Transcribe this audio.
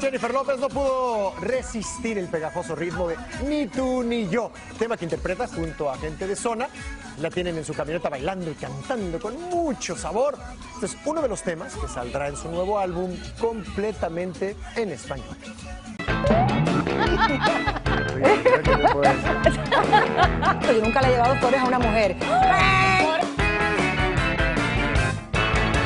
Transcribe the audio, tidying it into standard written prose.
Jennifer López no pudo resistir el pegajoso ritmo de Ni tú ni yo, tema que interpreta junto a Gente de Zona. La tienen en su camioneta bailando y cantando con mucho sabor. Este es uno de los temas que saldrá en su nuevo álbum completamente en español. Yo nunca le he llevado flores a una mujer.